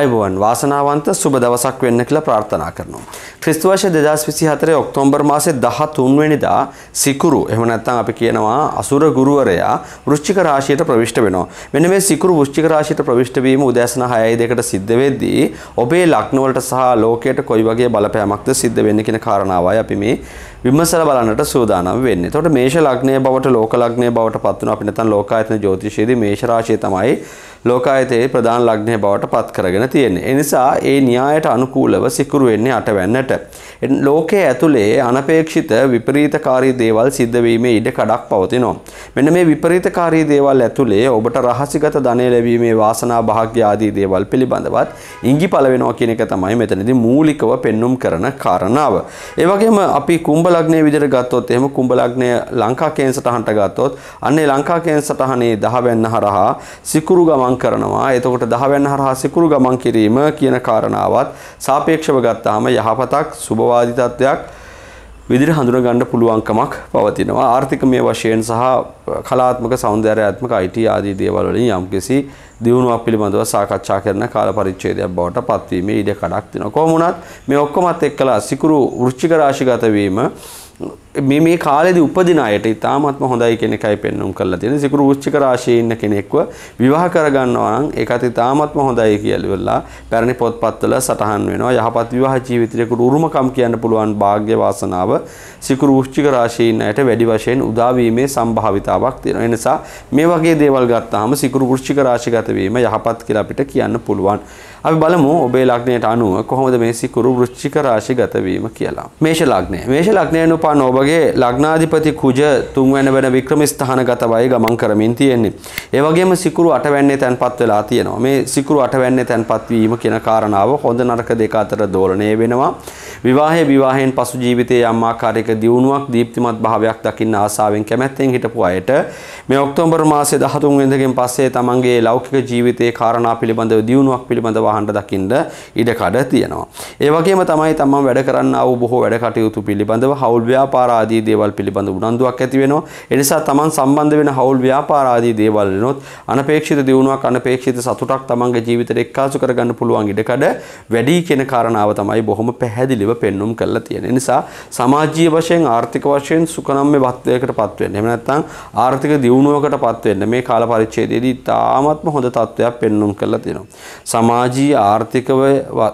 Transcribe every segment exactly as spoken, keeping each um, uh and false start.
අයබෝවන් වාසනාවන්ත සුබ දවසක් වෙන්න කියලා ප්‍රාර්ථනා කරනවා. ක්‍රිස්තු වර්ෂ දෙදාස් විසිහතර ඔක්තෝබර් මාසේ දහතුන් වෙනිදා සිකුරු එහෙම නැත්නම් අපි කියනවා අසුර ගුරුවරයා වෘශ්චික රාශියට ප්‍රවිෂ්ඨ වෙනවා. මෙන්න මේ සිකුරු වෘශ්චික රාශියට ප්‍රවිෂ්ඨ වීම උදෑසන හයයි දෙකට සිද්ධ වෙද්දී ඔබේ ලග්න වලට සහ ලෝකයට කොයි වගේ බලපෑමක්ද සිද්ධ වෙන්නේ කියන කාරණාවයි අපි මේ විමසලා බලන්නට සූදානම් වෙන්නේ. එතකොට මේෂ ලග්නයේ බවට ලෝක ලග්නයේ බවට පත් වෙනවා. අපි නැත්නම් ලෝකායතන ජ්‍යොතිෂයේදී මේෂ රාශිය තමයි ලෝකායතනයේ ප්‍රධාන ලග්නයේ බවට පත් කරගෙන තියෙන්නේ. ඒ නිසා ඒ න්‍යායට අනුකූලව සිකුරු වෙන්නේ අටවැන්නට. ලෝකයේ ඇතුලේ අනපේක්ෂිත විපරීතකාරී දේවල් සිද්ධ වීමේ ඉඩ කඩක් පවතිනවා. මෙන්න මේ විපරීතකාරී දේවල් ඇතුලේ ඔබට රහසිගත ධනය ලැබීමේ වාසනා භාග්ය ආදී දේවල් පිළිබඳවත් ඉඟිපල වෙනවා කියන එක තමයි මෙතනදී මූලිකව පෙන්눔 කරන කාරණාව. ඒ වගේම අපි කුම්භ ලග්නයේ විදිහට ගත්තොත් එහෙම කුම්භ ලග්නය ලංකා කේන් සටහනට ගත්තොත් අන්නේ ලංකා කේන් සටහනේ දහවැන්න හරහා සිකුරු ගමන් කරනවා. එතකොට දහවැන්න හරහා සිකුරු ගමන් කිරීම කියන කාරණාවත් සාපේක්ෂව ගත්තාම යහපතක් සුබවාදී තත්වයක් විදිහට හඳුනා ගන්න පුළුවන්කමක් පවතිනවා. ආර්ථිකමය වශයෙන් සහ කලාත්මක සෞන්දර්යාත්මක I T ආදී දේවල් වලින් යම්කිසි දියුණුවක් පිළිබඳව සාකච්ඡා කරන කාල පරිච්ඡේදයක් බවට පත්වීමේ ඉඩ කඩක් තියෙනවා. කොහොම වුණත් මේ ඔක්කොමත් එක්කලා සිකුරු වෘශ්චික රාශිගත වීම මේ මේ කාලෙදී උපදින අයට ඉතාමත්ම හොඳයි කියන එකයි පෙන්වුම් කරලා තියෙනවා. සිකුරු වෘශ්චික රාශියේ ඉන්න කෙනෙක්ව විවාහ කරගන්නවා නම් ඒකත් ඉතාමත්ම හොඳයි කියලා පැරණි පොත්පත්වල සටහන් වෙනවා. යහපත් විවාහ ජීවිතයකට උරුමකම් කියන්න පුළුවන් වාග්ය වාසනාව සිකුරු වෘශ්චික රාශියේ ඉන්න අයට වැඩි වශයෙන් උදා වීමේ සම්භාවිතාවක් තියෙනවා. ඒ නිසා මේ වගේ දේවල් ගත්තාම සිකුරු වෘශ්චික රාශිගත වීම යහපත් කියලා අපිට කියන්න පුළුවන්. අපි බලමු ඔබේ ලග්නයට අනුව කොහොමද මේ සිකුරු වෘශ්චික රාශිගත වීම කියලා. මේෂ ලග්නය. මේෂ ලග්නයෙන් උපන් ඔබ ලග්නාධිපති කුජ තුන්වැනි වෙන වික්‍රම ස්ථානගතවයි ගමන් කරමින් තියෙන්නේ. ඒ වගේම සිකුරු අටවැන්නේ තැන්පත් වෙලා තියෙනවා. මේ සිකුරු අටවැන්නේ තැන්පත් වීම කියන කාරණාව හොඳ නරක දෙක අතර දෝලණය වෙනවා. විවාහයේ විවාහයෙන් පසු ජීවිතයේ යම් ආකාරයක දියුණුවක් දීප්තිමත් භාවයක් දකින්න ආසාවෙන් කැමැත්තෙන් හිටපු අයට මේ ඔක්තෝබර් මාසේ දහතුන් වෙනිදාගෙන් පස්සේ තමන්ගේ ලෞකික ජීවිතයේ කාරණා පිළිබඳව දියුණුවක් පිළිබඳව අහන්න දකින්න ඉඩ කඩ තියෙනවා. ඒ වගේම තමයි තමන් වැඩ කරන්න ආව බොහෝ වැඩ කටයුතු පිළිබඳව හවුල් ව්‍යාපාර ආදී දේවල් පිළිබඳ උනන්දුවක් ඇති වෙනවා. ඒ නිසා තමන් සම්බන්ධ වෙන හවුල් ව්‍යාපාර ආදී දේවල් වෙනොත් අනපේක්ෂිත දියුණුවක් අනපේක්ෂිත සතුටක් තමන්ගේ ජීවිතේට එක්කාසු කරගන්න පුළුවන් ඉඩකඩ වැඩි කියන කාරණාව තමයි බොහොම පැහැදිලිව පෙන්눔 කරලා තියෙන්නේ. ඒ නිසා සමාජීය වශයෙන් ආර්ථික වශයෙන් සුකනම්මේ වත්වයකටපත් වෙන්න. එහෙම නැත්නම් ආර්ථික දියුණුවකටපත් වෙන්න මේ කාල පරිච්ඡේදයේදී තාමත්ම හොඳ තත්ත්වයක් පෙන්눔 කරලා තියෙනවා. සමාජීය ආර්ථිකව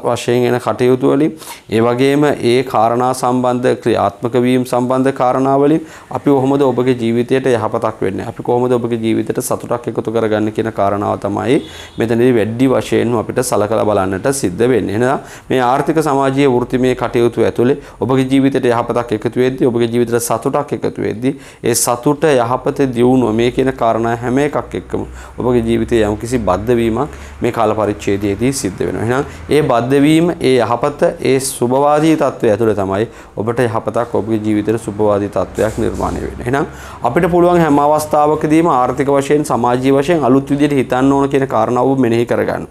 වශයෙන් එන කටයුතු වලින් ඒ වගේම ඒ කාරණා සම්බන්ධ ක්‍රියාත්මක වීම සම්බන්ධ කාරණාවලින් අපි කොහොමද ඔබගේ ජීවිතයට යහපතක් වෙන්නේ අපි කොහොමද ඔබගේ ජීවිතයට සතුටක් එකතු කරගන්න කියන කාරණාව තමයි මෙතනදී වැඩි වශයෙන්ම අපිට සලකලා බලන්නට සිද්ධ වෙන්නේ. එහෙනම් මේ ආර්ථික සමාජීය වෘත්තිමය කටයුතු ඇතුලේ ඔබගේ ජීවිතයට යහපතක් එකතු වෙද්දී ඔබගේ ජීවිතයට සතුටක් එකතු වෙද්දී ඒ සතුට යහපතේ දියුණුව මේ කියන කාරණා හැම එකක් එක්කම ඔබගේ ජීවිතයේ යම්කිසි බද්ධ වීමක් මේ කාල පරිච්ඡේදයේදී සිද්ධ වෙනවා. එහෙනම් ඒ බද්ධ වීම ඒ යහපත ඒ සුබවාදී තත්ත්වය ඇතුලේ තමයි ඔබට යහපතක් ඔබගේ ජීවිතයට සුබවාදී තත්වයක් නිර්මාණය වෙන්නේ. එහෙනම් අපිට පුළුවන් හැම අවස්ථාවකදීම ආර්ථික වශයෙන් සමාජීය වශයෙන් අලුත් විදිහට හිතන්න ඕන කියන කාරණාව මෙනෙහි කරගන්න.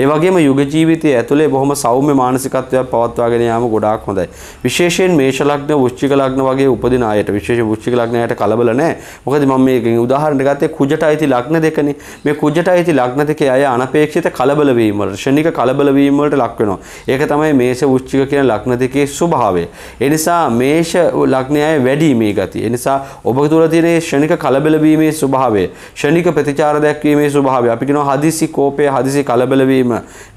ඒ වගේම යුග ජීවිතයේ ඇතුලේ බොහොම සෞම්‍ය මානසිකත්වයක් පවත්වාගෙන යාම ගොඩාක් හොඳයි. විශේෂයෙන් මේෂ ලග්න, වෘශ්චික ලග්න වගේ උපදින අයට විශේෂයෙන් වෘශ්චික ලග්නයට කලබල නැහැ. මොකද මම මේ උදාහරණ ගත්තේ කුජට අයිති ලග්න දෙකනේ. මේ කුජට අයිති ලග්න දෙකේ අය අනපේක්ෂිත කලබල වීම වලට, ශනික කලබල වීම වලට ලක් වෙනවා. ඒක තමයි මේෂ වෘශ්චික කියන ලග්න දෙකේ ස්වභාවය. ඒ නිසා මේෂ ලග්නයයි වැඩි මේ ගතිය. ඒ නිසා ඔබ තුළ තියෙන ශනික කලබල වීමේ ස්වභාවය, ශනික ප්‍රතිචාර දක්වීමේ ස්වභාවය, අපි කියනවා හදිසි කෝපය, හදිසි කලබල වීම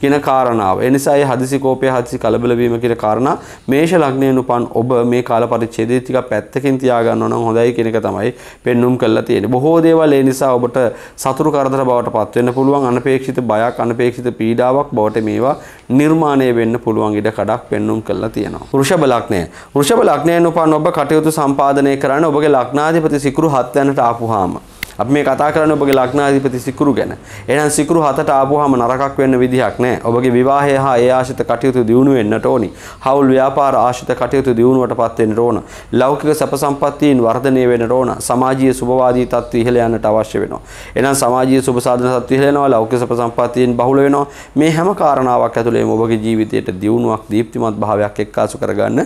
කියන කාරණාව. ඒ නිසා මේ හදිසි කෝපය, හදිසි කලබල වීම කියන කාරණා මේෂ ලග්නයෙන් උපන් ඔබ මේ කාල පරිච්ඡේදයේ ටික පැත්තකින් තියාගන්න ඕන නම් හොඳයි කියන එක තමයි පෙන්눔 කරලා තියෙන්නේ. බොහෝ දේවල් ඒ නිසා ඔබට සතුරු කරදර බවට පත් වෙන්න පුළුවන්, අනපේක්ෂිත බයක්, අනපේක්ෂිත පීඩාවක් බවට මේවා නිර්මාණය වෙන්න පුළුවන් ඉඩ කඩක් පෙන්눔 කරලා තියෙනවා. වෘෂභ ලග්නය. වෘෂභ ලග්නයෙන් උපන් ඔබ කටයුතු සම්පාදනය කරන්න ඔබගේ ලග්නාධිපති සිකුරු හත් වෙනිදාට ආපුවාම අපි මේ කතා කරන්නේ ඔබගේ ලග්නාධිපති සිකුරු ගැන. එහෙනම් සිකුරු හතට ආපුවාම නරකක් වෙන්න විදිහක් නැහැ. ඔබගේ විවාහය හා ඒ ආශිත කටයුතු දියුණු වෙන්නට ඕනි. හවුල් ව්‍යාපාර ආශිත කටයුතු දියුණුවටපත් වෙන්න ඕන. ලෞකික සැප සම්පත්තීන් වර්ධනය වෙන්න ඕන. සමාජීය සුබවාදී තත්ත්ව ඉහළ යන්නට අවශ්‍ය වෙනවා. එහෙනම් සමාජීය සුබ සාධන තත්ත්ව ඉහළ යනවා. ලෞකික සැප සම්පත්තීන් බහුල වෙනවා. මේ හැම කාරණාවක් ඇතුළේම ඔබගේ ජීවිතයට දියුණුවක්, දීප්තිමත් භාවයක් එක්කාසු කරගන්න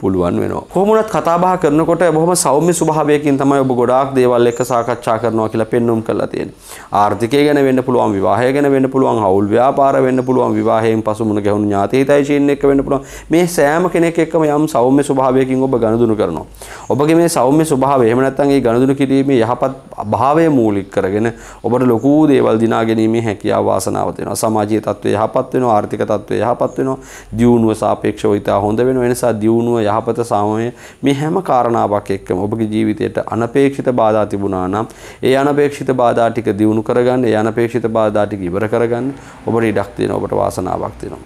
පුළුවන් වෙනවා. කොහොම වුණත් කතා බහ කරනකොට බොහොම සෞම්‍ය ස්වභාවයකින් තමයි ඔබ ගොඩාක් දේවල් එක සාකච්ඡා කරනවා කියලා පෙන්වුම් කරලා තියෙන්නේ. ආර්ථිකය ගැන වෙන්න පුළුවන්, විවාහය ගැන වෙන්න පුළුවන්, හවුල් ව්‍යාපාර වෙන්න පුළුවන්, විවාහයෙන් පසු මුණ ගැහුණු ඥාති හිතයිචීන් එක්ක වෙන්න පුළුවන්. මේ සෑම කෙනෙක් එක්කම යම් සෞම්‍ය ස්වභාවයකින් ඔබ ගනුදෙනු කරනවා. ඔබගේ මේ සෞම්‍ය ස්වභාවය එහෙම නැත්නම් මේ ගනුදෙනු කිරීමේ යහපත් භාවය මූලික කරගෙන ඔබට ලොකු දේවල් දිනා ගැනීමේ හැකියාව වාසනාව තියෙනවා. සමාජීය තත්ත්වය යහපත් වෙනවා, ආර්ථික තත්ත්වය යහපත් වෙනවා, දියුණුව සාපේක්ෂව ඉතා හොඳ වෙනවා. ඒ නිසා දියුණුව යහපත සාමය මේ හැම කාරණාවක් එක්කම ඔබගේ ජීවිතයට අනපේක්ෂිත බාධා තිබුණා නම් ඒ අනපේක්ෂිත බාධා ටික දියුණු කරගන්න, ඒ අනපේක්ෂිත බාධා ටික ඉවර කරගන්න ඔබට ඉඩක් තියෙනවා, ඔබට වාසනාවක් තියෙනවා.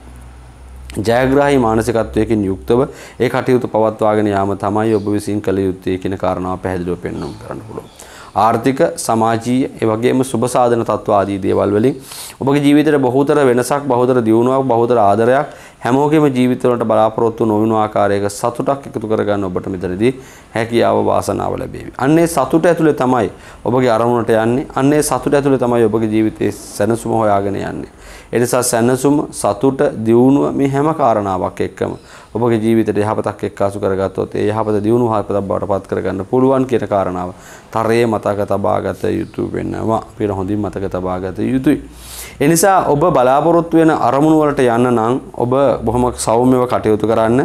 ජයග්‍රාහී මානසිකත්වයකින් යුක්තව ඒ කටයුතු පවත්වාගෙන යාම තමයි ඔබ විසින් කළ යුත්තේ කියන කාරණාව පැහැදිලිව පෙන්වන්න කරන්න පුළුවන්. ආර්ථික, සමාජීය, ඒ වගේම සුබ සාධන තත්ත්ව ආදී දේවල් වලින් ඔබගේ ජීවිතේට බහුතර වෙනසක්, බහුතර දියුණුවක්, බහුතර ආදරයක් හැමෝගෙම ජීවිතවලට බලාපොරොත්තු නොවන ආකාරයක සතුටක් එකතු කරගන්න ඔබට මෙතනදී හැකියාව වාසනාව ලැබේවි. අන්නේ සතුට ඇතුලේ තමයි ඔබගේ අරමුණට යන්නේ. අන්නේ සතුට ඇතුලේ තමයි ඔබගේ ජීවිතයේ සැනසුම හොයාගෙන යන්නේ. ඒ නිසා සැනසුම, සතුට, දියුණුව මේ හැම කාරණාවක් එක්කම ඔබගේ ජීවිතයට යහපතක් එක්කාසු කරගත්තොත් ඒ යහපත දියුණුව හපතක් බවට පත් කරගන්න පුළුවන් කියන කාරණාව තරයේ මතක තබාගත යුතු වෙනවා. පිට හොඳින් මතක තබාගත යුතුයි. ඒ නිසා ඔබ බලාපොරොත්තු වෙන අරමුණ වලට යන්න නම් ඔබ බොහොම සෞම්‍යව කටයුතු කරන්න.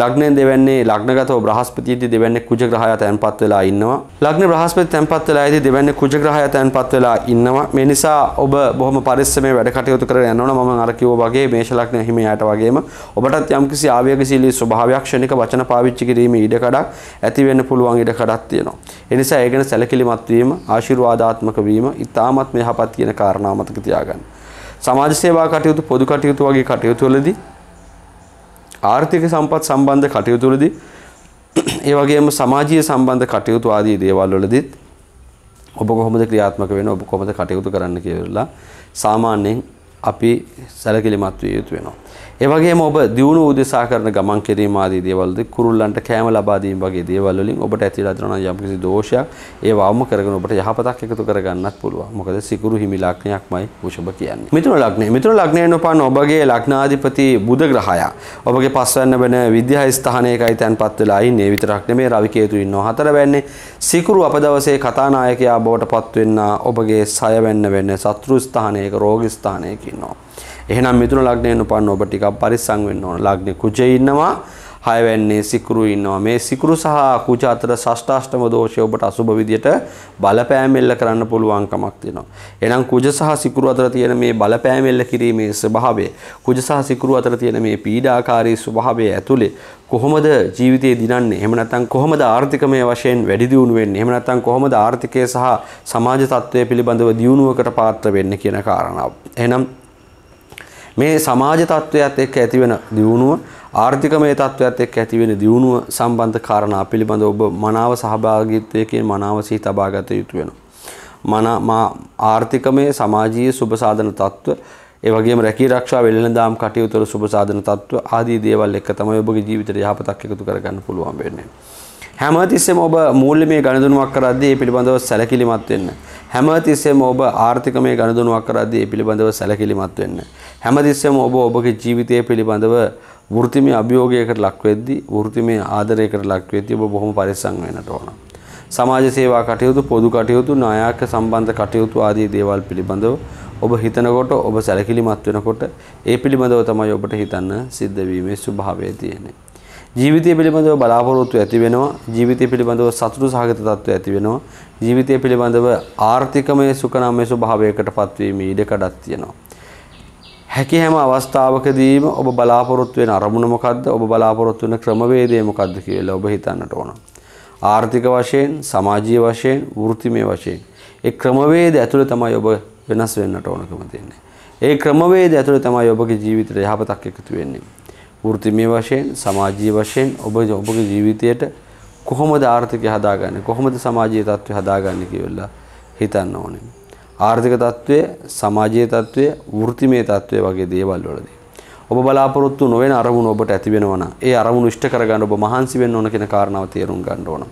ලග්නයෙන් දෙවන්නේ ලග්නගතව බ්‍රහස්පතියේදී දෙවන්නේ කුජ ග්‍රහය තැන්පත් වෙලා ඉන්නවා. ලග්න බ්‍රහස්පති තැන්පත් වෙලාදී දෙවන්නේ කුජ ග්‍රහය තැන්පත් වෙලා ඉන්නවා. මේ නිසා ඔබ බොහොම පරිස්සමෙන් වැඩ කටයුතු කරගෙන යන්න ඕන. මම අර කිව්වා වගේ මේෂ ලග්න හිමියාට වගේම ඔබටත් යම්කිසි ආවේගශීලී ස්වභාවයක්, ක්ෂණික වචන පාවිච්චි කිරීමේ ඉඩකඩක් ඇති වෙන්න පුළුවන් ඉඩකඩක් තියෙනවා. ඒ නිසා ඒ ගැන සැලකිලිමත් වීම, ආශිර්වාදාත්මක වීම ඉතාමත් යහපත් කියන කාරණා මතක තියාගන්න. සමාජ සේවා කටයුතු, පොදු කටයුතු වගේ කටයුතු වලදී, ආර්ථික සම්පත් සම්බන්ධ කටයුතු වලදී, ඒ වගේම සමාජීය සම්බන්ධ කටයුතු ආදී දේවල් වලදීත් ඔබ කොහොමද ක්‍රියාත්මක වෙන්නේ, ඔබ කොහොමද කටයුතු කරන්න කියලා සාමාන්‍යයෙන් අපි සැලකිලිමත් විය යුතු වෙනවා. ඒ වගේම ඔබ දියුණුව උදෙසා කරන ගමන් කිරීම ආදී දේවල්දී, කුරුල්ලන්ට කෑම ලබා දීම වගේ දේවල් වලින් ඔබට ඇතිලා දරන යම්කිසි දෝෂයක් ඒ වවම කරගෙන ඔබට යහපතක් එකතු කරගන්නත් පුළුවන්. මොකද සිකුරු හිමි ලග්නයක්මයි වෘෂභ කියන්නේ. මිථුන ලග්නය. මිථුන ලග්නයෙන් උපන් ඔබගේ ලග්නාධිපති බුධ ග්‍රහයා ඔබගේ පස්වැන්න වෙන විද්‍යා ස්ථානයකයි තැන්පත් වෙලා ඉන්නේ. විතරක් නෙමේ රවි කේතු ඉන්නවා. හතරවැන්නේ සිකුරු අපදවසේ කතානායකයා බවට පත් වෙන්න ඔබගේ සයවැන්න වෙන සත්‍රු ස්ථානයක, රෝගී ස්ථානයක ඉන්නවා. එහෙනම් මිථුන ලග්නයෙන් උපන් ඔබ ටිකක් පරිස්සම් වෙන්න ඕන. ලග්නේ කුජේ ඉන්නවා, හයවැන්නේ සිකුරු ඉන්නවා. මේ සිකුරු සහ කුජ අතර ෂෂ්ඨාෂ්ටම දෝෂය ඔබට අසුබ විදියට බලපෑමෙල්ල කරන්න පුළුවන්කමක් තියෙනවා. එහෙනම් කුජ සහ සිකුරු අතර තියෙන මේ බලපෑමෙල්ල කිරීමේ ස්වභාවය, කුජ සහ සිකුරු අතර තියෙන මේ පීඩාකාරී ස්වභාවය ඇතුලේ කොහොමද ජීවිතේ දිනන්නේ, එහෙම නැත්නම් කොහොමද ආර්ථිකමය වශයෙන් වැඩි දියුණු වෙන්නේ, එහෙම නැත්නම් කොහොමද ආර්ථිකය සහ සමාජ තත්ත්වය පිළිබඳව දියුණුවකට පාත්‍ර වෙන්නේ කියන කාරණාව. එහෙනම් මේ සමාජ තත්ත්වයත් එක්ක ඇතිවෙන දියුණුව, ආර්ථිකමය තත්ත්වයත් එක්ක ඇතිවෙන දියුණුව සම්බන්ධ කාරණා පිළිබඳ ඔබ මනාව සහභාගීත්වයකින් මනාව සිහි තබා ගත යුතු වෙනවා. මන මා ආර්ථිකමය, සමාජීය සුබ සාධන තත්ත්ව, ඒ වගේම රැකී ආරක්ෂා වෙළඳාම් කටයුතු වල සුබ සාධන තත්ත්ව ආදී දේවල් එක්ක තමයි ඔබගේ ජීවිතයට යහපතක් එකතු කරගන්න පුළුවන් වෙන්නේ. හැමතිස්සෙම ඔබ මූල්‍යමය ගණදුනුවක් කරද්දී ඒ පිළිබඳව සැලකිලිමත් වෙන්න. හැමතිස්සෙම ඔබ ආර්ථිකමය ගණදුනුවක් කරද්දී ඒ පිළිබඳව සැලකිලිමත් වෙන්න. හැමතිස්සෙම ඔබ ඔබගේ ජීවිතය පිළිබඳව වෘත්තිමය අභියෝගයකට ලක් වෙද්දී, වෘත්තිමය ආදරයකට ලක් වෙද්දී ඔබ බොහොම පරිස්සම් වෙන්නට ඕන. සමාජ සේවා කටයුතු, පොදු කටයුතු, නායක සම්බන්ධ කටයුතු ආදී දේවල් පිළිබඳව ඔබ හිතනකොට, ඔබ සැලකිලිමත් වෙනකොට ඒ පිළිබඳව තමයි ඔබට හිතන්න සිද්ධ වීමේ ස්වභාවය තියෙන්නේ. ජීවිතය පිළිබඳව බලාපොරොත්තු ඇති වෙනවා, ජීවිතය පිළිබඳව සතුටු සහගත තත්ත්වය ඇති වෙනවා, ජීවිතය පිළිබඳව ආර්ථිකමය සුඛනාමය ස්වභාවයකට පත්වීමේ ඉඩකඩක් තියෙනවා. හැකි හැම අවස්ථාවකදීම ඔබ බලාපොරොත්තු වෙන අරමුණ මොකද්ද, ඔබ බලාපොරොත්තු වෙන ක්‍රමවේදය මොකද්ද කියලා ඔබ හිතන්නට ඕන. ආර්ථික වශයෙන්, සමාජීය වශයෙන්, වෘත්තිමය වශයෙන් ඒ ක්‍රමවේද ඇතුළේ තමයි ඔබ වෙනස් වෙන්නට ඕනකම තියෙන්නේ. ඒ ක්‍රමවේද ඇතුළේ තමයි ඔබගේ ජීවිතයට යහපතක් එකතු වෙන්නේ. වෘත්තිමය වශයෙන්, සමාජීය වශයෙන් ඔබ ඔබගේ ජීවිතයට කොහොමද ආර්ථිකය හදාගන්නේ, කොහොමද සමාජීය තත්ත්වය හදාගන්නේ කියලා හිතන්න ඕනේ. ආර්ථික තත්ත්වය, සමාජීය තත්ත්වය, වෘත්තිමය තත්ත්වය වගේ දේවල් වලදී ඔබ බලාපොරොත්තු නොවන අරමුණු ඔබට ඇති වෙනවා නම් ඒ අරමුණු ඉෂ්ට කරගන්න ඔබ මහන්සි වෙන්න ඕන කියන කාරණාව තේරුම් ගන්න ඕන.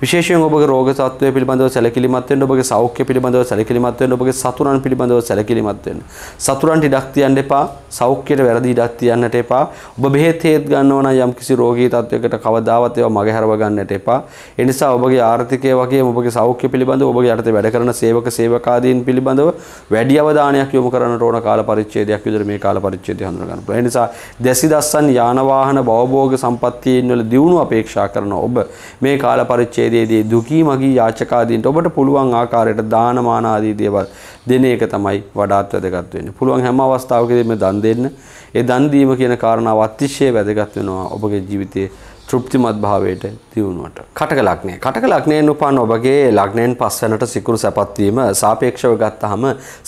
विशेषයෙන් ඔබගේ රෝග සත්වය පිළිබඳව සැලකිලිමත් වෙන්න, ඔබගේ සෞඛ්‍ය පිළිබඳව සැලකිලිමත් වෙන්න, ඔබගේ සතුරන් පිළිබඳව සැලකිලිමත් වෙන්න. සතුරන්ට ඉඩක් තියන්න එපා, සෞඛ්‍යයට වැරදි ඉඩක් තියන්නට එපා. ඔබ බෙහෙත් හේත් ගන්නවා නම් යම්කිසි රෝගී තත්වයකට කවදාවත් ඒවා මගහැරව ගන්නට එපා. ඒ නිසා ඔබගේ ආර්ථිකය වගේම ඔබගේ සෞඛ්‍ය පිළිබඳව ඔබගේ යටතේ වැඩ කරන සේවක සේවකාදීන් පිළිබඳව වැඩි අවධානයක් යොමු කරන්නට ඕන කාල පරිච්ඡේදයක් විතර මේ කාල පරිච්ඡේදය හඳුනා ගන්න පුළුවන්. ඒ නිසා දැසි දස්සන් යාන වාහන භවභෝග සම්පත්තියින් වල දියුණුව අපේක්ෂා කරන ඔබ මේ කාල පරිච්ඡේදයේදී දුකී මගී යාචකාදීන්ට ඔබට පුළුවන් ආකාරයට දාන මාන ආදී දේවල් දෙන එක තමයි වඩාත් වැදගත් වෙන්නේ. පුළුවන් හැම අවස්ථාවකදී මේ දන් දෙන්න. ඒ දන් දීම කියන කාරණාව අතිශය වැදගත් වෙනවා ඔබගේ ජීවිතයේ තෘප්තිමත් භාවයට දියුණුවට. කටක ලග්නය. කටක ලග්නයෙන් උපන් ඔබගේ ලග්නයෙන් පස්වැනට සිකුරු සැපත් වීම සාපේක්ෂව ගත්තාම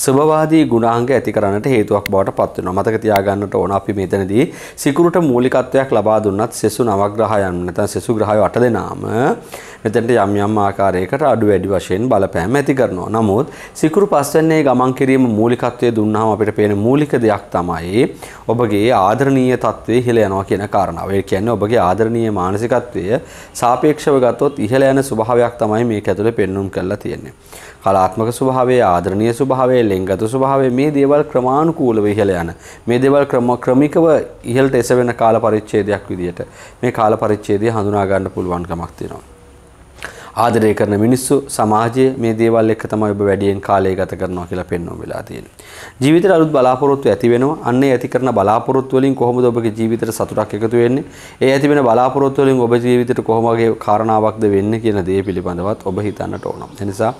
සුභවාදී ගුණාංග ඇති කරන්නට හේතුවක් බවට පත් වෙනවා. මතක තියාගන්නට ඕන අපි මෙතනදී සිකුරුට මූලිකත්වයක් ලබා දුන්නත් සෙසු නවග්‍රහයන් නැත්නම් සෙසු ග්‍රහය අට දෙනාම මෙතනට යම් යම් ආකාරයකට අඩු වැඩි වශයෙන් බලපෑම ඇති කරනවා. නමුත් සිකුරු පස්වැන්නේ ගමන් කිරීම මූලිකත්වයේ දුන්නාම අපිට පේන මූලික දෙයක් තමයි ඔබගේ ආදරණීය තත්ත්වයේ හිල යනවා කියන කාරණාව. ඒ කියන්නේ ඔබගේ ආදරණීය මානසිකත්වය සාපේක්ෂව ගත්තොත් ඉහළ යන ස්වභාවයක් තමයි මේක ඇතුලේ පෙන්눔 කරලා තියෙන්නේ. කලාත්මක ස්වභාවය, ආදරණීය ස්වභාවය, ලිංගගත ස්වභාවය මේ දේවල් ක්‍රමානුකූලව ඉහළ යන. මේ දේවල් ක්‍රම ක්‍රමිකව ඉහළට එසවෙන කාල පරිච්ඡේදයක් විදිහට මේ කාල පරිච්ඡේදය හඳුනා ගන්න පුළුවන්කමක් තියෙනවා. ආදරය කරන මිනිස්සු, සමාජය මේ දේවල් එක්ක තමයි ඔබ වැඩියෙන් කාලය ගත කරනවා කියලා පෙන්වන්න වෙලා තියෙනවා. ජීවිතේ අලුත් බලාපොරොත්තු ඇති වෙනවා. අන්න ඒ ඇති කරන බලාපොරොත්තු වලින් කොහොමද ඔබගේ ජීවිතේට සතුටක් එකතු වෙන්නේ? ඒ ඇති වෙන බලාපොරොත්තු වලින් ඔබ ජීවිතේට කොහොම වගේ කාරණාවක්ද වෙන්නේ කියන දේ පිළිබඳවත් ඔබ හිතන්නට ඕන. ඒ නිසා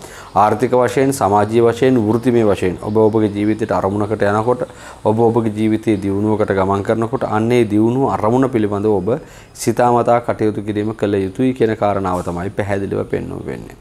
ආර්ථික වශයෙන්, සමාජීය වශයෙන්, වෘත්තිමය වශයෙන් ඔබ ඔබගේ ජීවිතේට අරමුණකට යනකොට, ඔබ ඔබගේ ජීවිතයේ දියුණුවකට ගමන් කරනකොට අන්න ඒ දියුණුව අරමුණ පිළිබඳව ඔබ සිතාමතා කටයුතු කිරීම කළ යුතුයි කියන කාරණාව තමයි පැහැදිලිව පෙන්වු වෙන්නේ.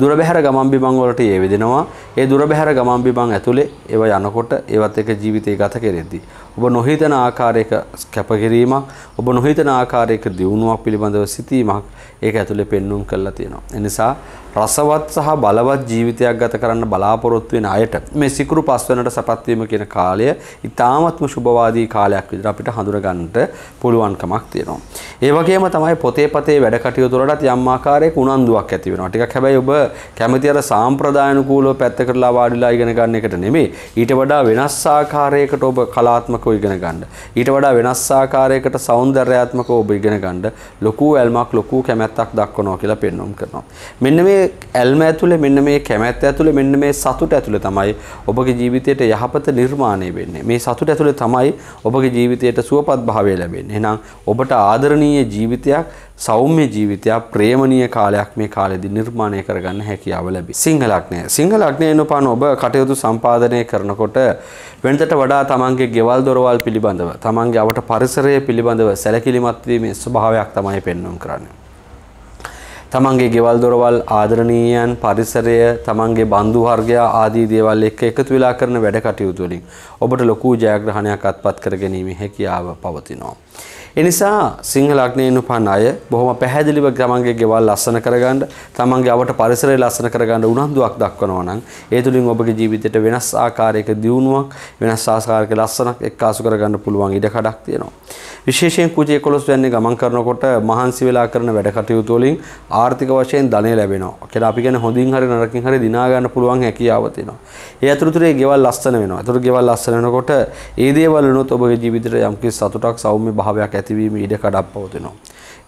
දුර බැහැර ගමන් බිමන් වලට ඒ වෙදෙනවා. ඒ දුර බැහැර ගමන් බිමන් ඇතුලේ ඒවා යනකොට ඒවත් එක ජීවිතේ ගත කෙරෙද්දී ඔබ නොහිතන ආකාරයක කැපකිරීමක්, ඔබ නොහිතන ආකාරයක දියුණුවක් පිළිබඳව සිතීමක් ඒක ඇතුලේ පෙන්වුම් කරලා තියෙනවා. ඒ නිසා රසවත් සහ බලවත් ජීවිතයක් ගත කරන්න බලාපොරොත්තු වෙන අයට මේ සිකුරු පස්වැනට සපත් වීම කියන කාලය ඉතාමත්ම සුබවාදී කාලයක් විදිහට අපිට හඳුනා ගන්නට පුළුවන්කමක් තියෙනවා. ඒ වගේම තමයි පොතේ පතේ වැඩ කටයුතු වලටත් යම් ආකාරයක උනන්දුවක් ඇති වෙනවා. ටිකක් හැබැයි ඔබ කැමති අර සාම්ප්‍රදායනුකූලව පැත්තකටලා වාඩිලා ඉගෙන ගන්න එකට නෙමෙයි. ඊට වඩා වෙනස් ආකාරයකට ඔබ කලාත්මකව ඉගෙන ගන්න. ඊට වඩා වෙනස් ආකාරයකට సౌందర్యාත්මකව ඔබ ඉගෙන ගන්න ලොකු ඇල්මක්, ලොකු කැමැත්තක් දක්වනවා කියලා පෙන්වුම් කරනවා. මෙන්න මේ ඇල්ම ඇතුලේ, මෙන්න මේ කැමැත්ත ඇතුලේ, මෙන්න මේ සතුට ඇතුලේ තමයි ඔබගේ ජීවිතයට යහපත නිර්මාණය වෙන්නේ. මේ සතුට ඇතුලේ තමයි ඔබගේ ජීවිතයට සුවපත් භාවය ලැබෙන්නේ. එහෙනම් ඔබට ආදරණීය ජීවිතයක්, සෞම්‍ය ජීවිතයක්, ප්‍රේමණීය කාලයක් මේ කාලෙදී නිර්මාණය කරගන්න හැකියාව ලැබේ. සිංහ ලග්නය. සිංහ ලග්නයෙන් උපන් ඔබ කටයුතු සම්පාදනය කරනකොට වෙනතට වඩා තමන්ගේ ගෙවල් දොරවල් පිළිබඳව, තමන්ගේ අවට පරිසරය පිළිබඳව සැලකිලිමත් වීමේ ස්වභාවයක් තමයි පෙන්වුම් කරන්නේ. තමන්ගේ ගෙවල් දොරවල්, ආදරණීයයන්, පරිසරය, තමන්ගේ බන්දු වර්ගය ආදී දේවල් එක්ක එකතු වෙලා කරන වැඩ කටයුතු වලින් ඔබට ලොකු ජයග්‍රහණයක් අත්පත් කරගැනීමේ හැකියාව පවතිනවා. එනිසා සිංහ ලග්නයෙන් උපන් අය බොහොම පැහැදිලිව තමන්ගේ ගෙවල් ලස්සන කරගන්න, තමන්ගේ අවට පරිසරය ලස්සන කරගන්න උනන්දුවක් දක්වනවා නම් ඒ තුලින් ඔබගේ ජීවිතයට වෙනස් ආකාරයක දියුණුවක්, වෙනස් ආකාරයක ලස්සනක් එක්කාසු කරගන්න පුළුවන් ඉඩ කඩක් තියෙනවා. විශේෂයෙන් කුජේ එකොළොස් වෙනි ගමන් කරනකොට මහන්සි වෙලා කරන වැඩ කටයුතු වලින් ආර්ථික වශයෙන් ධනෙ ලැබෙනවා. කියලා අපි කියන්නේ හොඳින් හරි නරකින් හරි දිනා ගන්න පුළුවන් හැකියාව තියෙනවා. ඒ අතරතුරේ ගෙවල් ලස්සන වෙනවා. ඒතර ගෙවල් ලස්සන වෙනකොට ඒ දේවල් වුණොත් ඔබගේ ජීවිතයට යම්කිසි සතුටක්, සෞම්‍ය භාවයක් ඇතිවීම ඉඩ කඩක් පවතිනවා.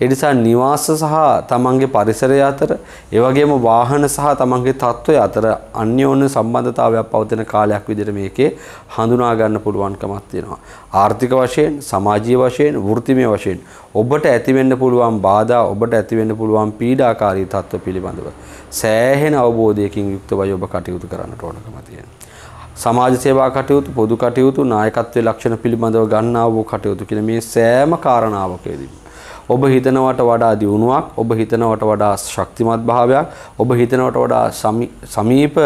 ඒ නිසා නිවාස සහ තමන්ගේ පරිසරය අතර, ඒ වගේම වාහන සහ තමන්ගේ තත්ත්වය අතර අන්‍යෝන්‍ය සම්බන්ධතාවයක් පවතින කාලයක් විදිහට මේකේ හඳුනා ගන්න පුළුවන්කමක් තියෙනවා. ආර්ථික වශයෙන්, සමාජීය වශයෙන්, වෘත්තිමය වශයෙන් ඔබට ඇති වෙන්න පුළුවන් බාධා, ඔබට ඇති වෙන්න පුළුවන් පීඩාකාරී තත්ත්ව පිළිබඳව සෑහෙන අවබෝධයකින් යුක්තවයි ඔබ කටයුතු කරන්නට ඕනකම තියෙනවා. සමාජ සේවා කටයුතු, පොදු කටයුතු, නායකත්වයේ ලක්ෂණ පිළිබඳව ගන්නා වූ කටයුතු කියන මේ සෑම කාරණාවකදී ඔබ හිතනවට වඩා දියුණුවක්, ඔබ හිතනවට වඩා ශක්තිමත් භාවයක්, ඔබ හිතනවට වඩා සමීප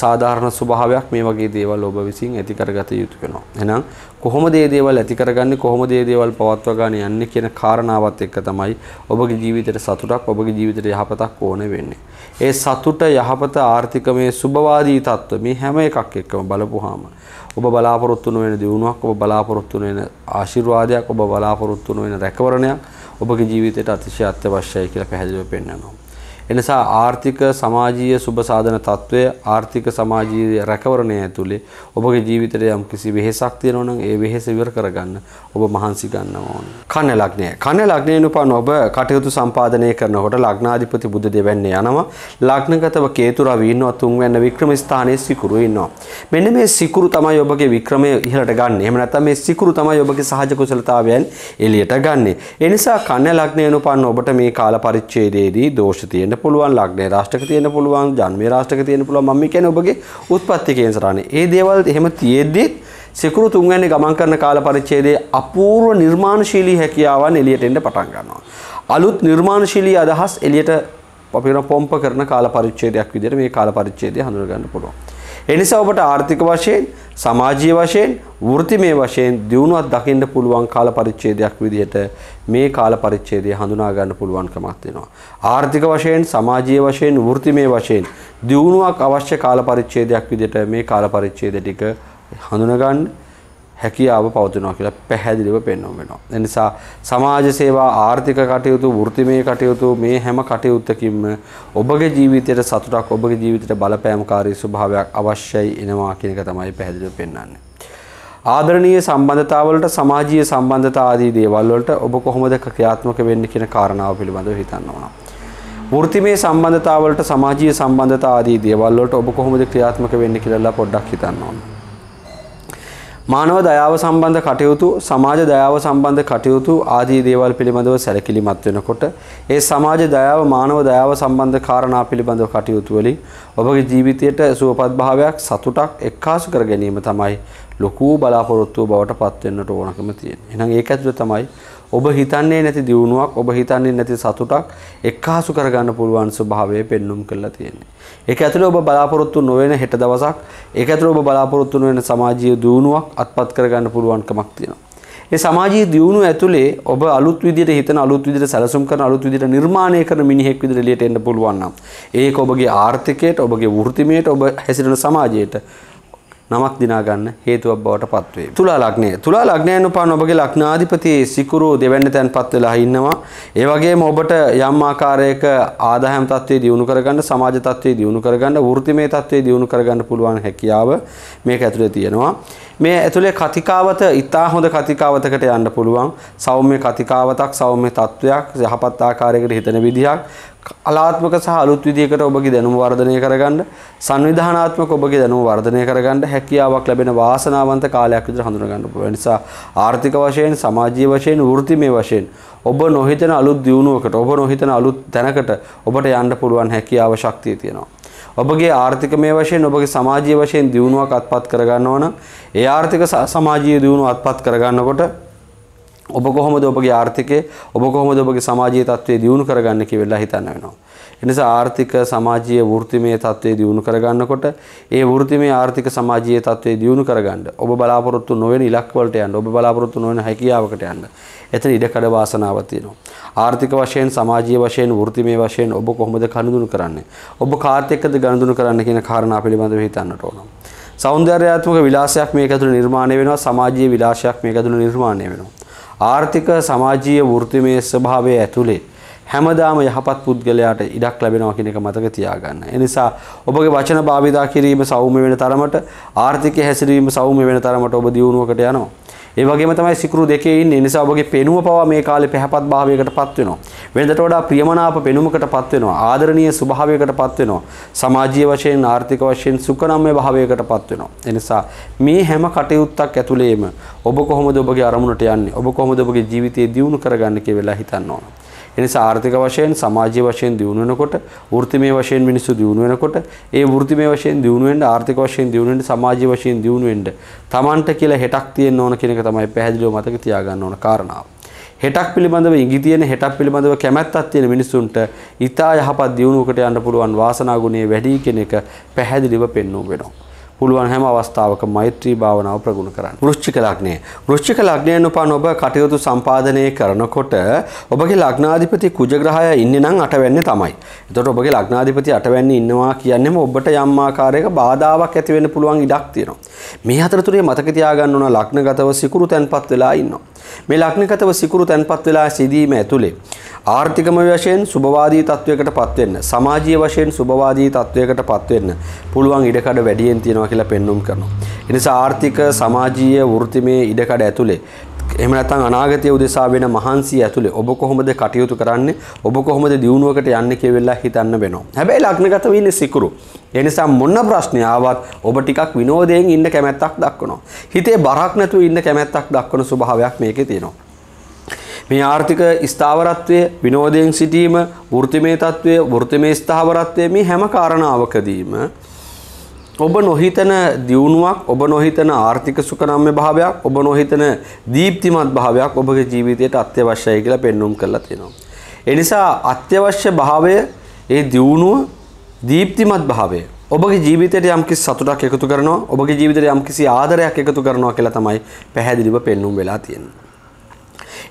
සාධාරණ ස්වභාවයක් මේ වගේ දේවල් ඔබ විසින් ඇති කරගත යුතු වෙනවා. එහෙනම් කොහොමද මේ දේවල් ඇති කරගන්නේ, කොහොමද මේ දේවල් පවත්වා ගන්න යන්නේ කියන කාරණාවත් එක්ක තමයි ඔබගේ ජීවිතයට සතුටක්, ඔබගේ ජීවිතයට යහපතක් ඕන වෙන්නේ. ඒ සතුට, යහපත, ආර්ථිකමේ සුබවාදී තත්ත්ව මේ හැම එකක් එක්කම බලපුවාම ඔබ බලාපොරොත්තු වෙන දියුණුවක්, ඔබ බලාපොරොත්තු වෙන ආශිර්වාදයක්, ඔබ බලාපොරොත්තු වෙන රැකවරණයක් ඔබගේ ජීවිතයට අතිශය අත්‍යවශ්‍යයි කියලා පැහැදිලිව පෙන්වනවා. එනිසා ආර්ථික සමාජීය සුබ සාධන තත්වය ආර්ථික සමාජීය රැකවරණය ඇතුලේ ඔබගේ ජීවිතයේ යම් කිසි වෙහෙසක් තියෙනවා නම් ඒ වෙහෙස ඉවර කරගන්න ඔබ මහන්සි ගන්නවා ඕන. කන ලග්නය. කන ලග්නේනුපන් ඔබ කටයුතු සම්පාදනය කරනකොට ලග්නාධිපති බුදු දෙවන්නේ යනවා. ලග්නගතව කේතු රවි ඉන්නවා තුන්වැන්න වික්‍රම ස්ථානයේ සිකුරු ඉන්නවා. මෙන්න මේ සිකුරු තමයි ඔබගේ වික්‍රමය ඉහළට ගන්න. එහෙම නැත්නම් මේ සිකුරු තමයි ඔබගේ සහජ කුසලතාවයන් එළියට ගන්නෙ. ඒ නිසා කන ලග්නේනුපන් ඔබට මේ කාල පරිච්ඡේදයේදී දෝෂ තියෙන පුළුවන් ලග්නයේ රාශියක තියෙන පුළුවන් ජන්මයේ රාශියක තියෙන පුළුවන් මම කියන්නේ ඔබගේ උත්පත්ති කේන්දරානේ. ඒ දේවල් එහෙම තියෙද්දි සිකුරු තුන්වැන්නේ ගමන් කරන කාල පරිච්ඡේදයේ අපූර්ව නිර්මාණශීලී හැකියාවන් එළියට එන්න පටන් ගන්නවා. අලුත් නිර්මාණශීලී අදහස් එළියට අපිට පොම්ප කරන කාල පරිච්ඡේදයක් විදිහට මේ කාල පරිච්ඡේදය හඳුනා ගන්න පුළුවන්. ඒ නිසා ඔබට ආර්ථික වශයෙන්, සමාජීය වශයෙන්, වෘත්තිමය වශයෙන් දියුණුවක් දකින්න පුළුවන් කාල පරිච්ඡේදයක් විදිහට මේ කාල පරිච්ඡේදය හඳුනා ගන්න පුළුවන්කමක් වෙනවා. ආර්ථික වශයෙන්, සමාජීය වශයෙන්, වෘත්තිමය වශයෙන් දියුණුවක් අවශ්‍ය කාල පරිච්ඡේදයක් විදිහට මේ කාල පරිච්ඡේද ටික හඳුනා ගන්න හැකියාව පවතිනවා කියලා පැහැදිලිව පෙන්වන්න වෙනවා. ඒ නිසා සමාජ සේවා, ආර්ථික කටයුතු, වෘත්තිමය කටයුතු මේ හැම කටයුත්තකින්ම ඔබගේ ජීවිතයට සතුටක්, ඔබගේ ජීවිතයට බලපෑමකාරී ස්වභාවයක් අවශ්‍යයි එනවා කියන එක තමයි පැහැදිලිව පෙන්වන්නේ. ආදරණීය සම්බන්ධතාවලට, සමාජීය සම්බන්ධතා ආදී දේවල් වලට ඔබ කොහොමද ක්‍රියාත්මක වෙන්නේ කියන කාරණාව පිළිබඳව හිතන්න ඕන. වෘත්තිමය සම්බන්ධතාවලට, සමාජීය සම්බන්ධතා ආදී දේවල් වලට ඔබ කොහොමද ක්‍රියාත්මක වෙන්නේ කියලා පොඩ්ඩක් හිතන්න ඕන. මානව දයාව සම්බන්ධ කටයුතු, සමාජ දයාව සම්බන්ධ කටයුතු ආදී දේවල් පිළිබඳව සැලකිලිමත් වෙනකොට ඒ සමාජ දයාව, මානව දයාව සම්බන්ධ කාරණා පිළිබඳව කටයුතු වලින් ඔබගේ ජීවිතයට සුවපත් භාවයක්, සතුටක් එක්කාසු කර ගැනීම තමයි ලොකු බලාපොරොත්තුව බවට පත් වෙන්නට ඕනකම තියෙන්නේ. එහෙනම් ඒක ඇතුළේ තමයි ඔබ හිතන්නේ නැති දියුණුවක්, ඔබ හිතන්නේ නැති සතුටක් එක්කාසු කරගන්න පුළුවන් ස්වභාවය පෙන්눔 කරලා තියෙන්නේ. ඒක ඇතුළේ ඔබ බලාපොරොත්තු නොවන හෙට දවසක්, ඒක ඇතුළේ ඔබ බලාපොරොත්තු නොවන සමාජීය දියුණුවක් අත්පත් කරගන්න පුළුවන්කමක් තියෙනවා. මේ සමාජීය දියුණුව ඇතුළේ ඔබ අලුත් විදියට හිතන, අලුත් විදියට සැලසුම් කරන, අලුත් විදියට නිර්මාණය කරන මිනිහෙක් විදියට එළියට එන්න පුළුවන් නම් ඒක ඔබගේ ආර්ථිකයට, ඔබගේ වෘත්තිමයට, ඔබ හැසිරෙන සමාජයට නමක් දිනා ගන්න හේතුවක් බවට පත් වේ. තුලා ලග්නය. තුලා ලග්නයනුපන් ඔබගේ ලග්නාධිපති සිකුරු දෙවැන්න තැන්පත් වෙලා ඉන්නවා. ඒ වගේම ඔබට යම් ආකාරයක ආදායම් තත්ත්වේ දියුණු කරගන්න, සමාජ තත්ත්වේ දියුණු කරගන්න, වෘත්තිමය තත්ත්වේ දියුණු කරගන්න පුළුවන් හැකියාව මේක ඇතුලේ තියෙනවා. මේ ඇතුලේ කතිකාවත ඉතා හොඳ කතිකාවතකට යන්න පුළුවන්. සෞම්‍ය කතිකාවතක්, සෞම්‍ය තත්ත්වයක්, යහපත් ආකාරයකට හිතන විදිහක්, කලාත්මක සහ අලුත් විදිහකට ඔබගේ දැනුම වර්ධනය කරගන්න, සංවිධානාත්මක ඔබගේ දැනුම වර්ධනය කරගන්න හැකියාවක් ලැබෙන වාසනාවන්ත කාලයක් විදිහට හඳුනා ගන්න පුළුවන්. නිසා ආර්ථික වශයෙන්, සමාජීය වශයෙන්, වෘත්තිමය වශයෙන් ඔබ නොහිතන අලුත් දියුණුවකට, ඔබ නොහිතන අලුත් තැනකට ඔබට යන්න පුළුවන් හැකියාව, ශක්තිය තියෙනවා. ඔබගේ ආර්ථිකමය වශයෙන්, ඔබගේ සමාජීය වශයෙන් දියුණුවක් අත්පත් කරගන්නවා නම් ඒ ආර්ථික සමාජීය දියුණුව අත්පත් කරගන්නකොට ඔබ කොහොමද ඔබගේ ආර්ථිකය, ඔබ කොහොමද ඔබගේ සමාජීය තත්ත්වය දියුණු කරගන්න කියලා හිතන්න වෙනවා. ඒ නිසා ආර්ථික, සමාජීය, වෘත්තිමය තත්ත්වය දියුණු කරගන්නකොට ඒ වෘත්තිමය, ආර්ථික, සමාජීය තත්ත්වය දියුණු කරගන්න ඔබ බලාපොරොත්තු නොවන ඉලක්ක වලට යන්න, ඔබ බලාපොරොත්තු නොවන හැකියාවකට යන්න එතන ඉඩකඩ වාසනාවක් තියෙනවා. ආර්ථික වශයෙන්, සමාජීය වශයෙන්, වෘත්තිමය වශයෙන් ඔබ කොහොමද ගනුදෙනු කරන්නේ, ඔබ කාත් එක්කද ගනුදෙනු කරන්නේ කියන කාරණා පිළිබඳව හිතන්නට ඕන. සෞන්දර්යාත්මක විලාසයක් මේක ඇතුළේ නිර්මාණය වෙනවා. සමාජීය විලාසයක් මේක ඇතුළේ නිර්මාණය වෙනවා. ආර්ථික, සමාජීය, වෘත්තිමය ස්වභාවය ඇතුලේ හැමදාම යහපත් පුද්ගලයාට ඉඩක් ලැබෙනවා කියන එක මතක තියාගන්න. ඒ නිසා ඔබගේ වචන භාවිතා කිරීම සෞම්‍ය වෙන තරමට, ආර්ථිකය හැසිරීම සෞම්‍ය වෙන තරමට ඔබ දියුණුවකට යනවා. ඒ වගේම තමයි සිකුරු දෙකේ ඉන්නේ. ඒ නිසා ඔබගේ පෙනුම පවා මේ කාලේ පැහැපත් භාවයකටපත් වෙනවා. වෙනදට වඩා ප්‍රියමනාප පෙනුමකටපත් වෙනවා. ආදරණීය ස්වභාවයකටපත් වෙනවා. සමාජීය වශයෙන්, ආර්ථික වශයෙන් සුඛනම්ය භාවයකටපත් වෙනවා. ඒ නිසා මේ හැම කටයුත්තක් ඇතුළේම ඔබ කොහොමද ඔබගේ අරමුණට යන්නේ, ඔබ කොහොමද ඔබගේ ජීවිතය දියුණු කරගන්නේ කියලා හිතන්න ඕන. ඒ නිසා ආර්ථික වශයෙන්, සමාජීය වශයෙන් දියුණු වෙනකොට, වෘත්තිමය වශයෙන් මිනිස්සු දියුණු වෙනකොට, ඒ වෘත්තිමය වශයෙන් දියුණු වෙන්න, ආර්ථික වශයෙන් දියුණු වෙන්න, සමාජීය වශයෙන් දියුණු වෙන්න Tamanට කියලා හෙටක් තියෙන්න ඕන කියන එක තමයි පැහැදිලිව මතක තියාගන්න ඕන කාරණාව. හෙටක් පිළිබඳව ඉඟි තියෙන, හෙටක් පිළිබඳව කැමැත්තක් තියෙන මිනිස්සුන්ට ඊතා යහපත් දියුණුවකට යන්න පුළුවන් වාසනා ගුණය වැඩි කියන එක පැහැදිලිව පෙන්වු වෙනවා. පුළුවන් හැම අවස්ථාවක මෛත්‍රී භාවනාව ප්‍රගුණ කරන්න. වෘශ්චික ලග්නය. වෘශ්චික ලග්නයනුපන් ඔබ කටයුතු සම්පාදනය කරනකොට ඔබගේ ලග්නාධිපති කුජ ග්‍රහය ඉන්නේ නම් අටවැන්නේ තමයි. එතකොට ඔබගේ ලග්නාධිපති අටවැන්නේ ඉන්නවා කියන්නේම ඔබට යම් ආකාරයක බාධාවක් ඇති වෙන්න පුළුවන් ඉඩක් තියෙනවා. මේ අතරතුරේ මතක තියාගන්න ඕන ලග්නගතව සිකුරු තැන්පත් වෙලා ඉන්නවා. මේ ලග්නගතව සිකුරු තැන්පත් වෙලා සිදීම ඇතුලේ ආර්ථිකම වශයෙන් සුබවාදී තත්වයකට පත් වෙන්න, සමාජීය වශයෙන් සුබවාදී තත්වයකට පත් වෙන්න පුළුවන් ඉඩකඩ වැඩියෙන් තියෙනවා කියලා පෙන්වුම් කරනවා. ඒ නිසා ආර්ථික, සමාජීය, වෘත්තිමය ඉඩකඩ ඇතුලේ එහෙම නැත්නම් අනාගතය උදෙසා වෙන මහන්සිය ඇතුලේ ඔබ කොහොමද කටයුතු කරන්නේ, ඔබ කොහොමද දියුණුවකට යන්නේ කියලා හිතන්න වෙනවා. හැබැයි ලග්නගත වෙන්නේ සිකුරු. ඒ නිසා මොන ප්‍රශ්නය ආවත් ඔබ ටිකක් විනෝදයෙන් ඉන්න කැමැත්තක් දක්වනවා. හිතේ බරක් නැතුව ඉන්න කැමැත්තක් දක්වන ස්වභාවයක් මේකේ තියෙනවා. මේ ආර්ථික ස්ථාවරත්වය, විනෝදයෙන් සිටීම, වෘත්තිමය තත්වය, වෘත්තිමය ස්ථාවරත්වය මේ හැම කාරණාවකදීම ඔබ නොහිතන දියුණුවක්, ඔබ නොහිතන ආර්ථික සුඛනම්ය භාවයක්, ඔබ නොහිතන දීප්තිමත් භාවයක් ඔබගේ ජීවිතයට අත්‍යවශ්‍යයි කියලා පෙන්වුම් කරලා තියෙනවා. ඒ නිසා අත්‍යවශ්‍ය භාවය, ඒ දියුණුව, දීප්තිමත් භාවය ඔබගේ ජීවිතයට යම්කිසි සතුටක් එකතු කරනවා, ඔබගේ ජීවිතයට යම්කිසි ආදරයක් එකතු කරනවා කියලා තමයි පැහැදිලිව පෙන්වුම් වෙලා තියෙන්නේ.